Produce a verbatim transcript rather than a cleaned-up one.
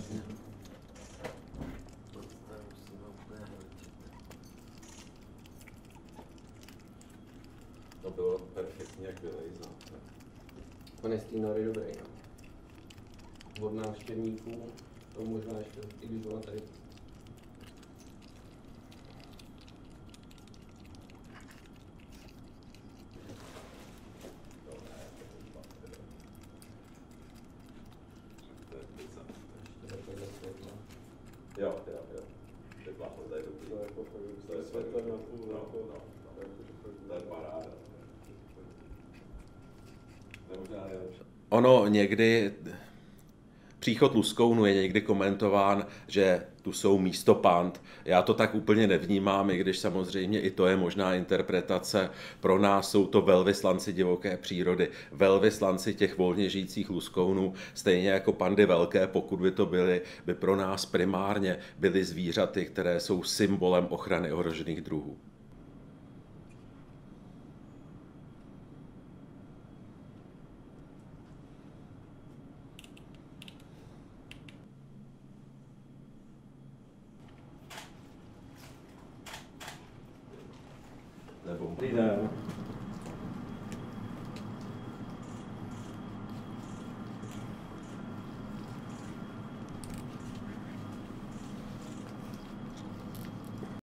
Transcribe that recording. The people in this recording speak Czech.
Vážně. To bylo perfektně jak vylejzat. On je z té nory dobrý, no. Od návštěvníků, to možná ještě, i když byla tady. Jo, jo, jo. Teď má to tady dobrý. To je světlo na půl roku, no. To je paráda. Nemožná nejlepší. Ono někdy... Příchod luskounu je někdy komentován, že tu jsou místo pand. Já to tak úplně nevnímám, i když samozřejmě i to je možná interpretace. Pro nás jsou to velvyslanci divoké přírody, velvyslanci těch volně žijících luskounů, stejně jako pandy velké, pokud by to byly, by pro nás primárně byly zvířaty, které jsou symbolem ochrany ohrožených druhů.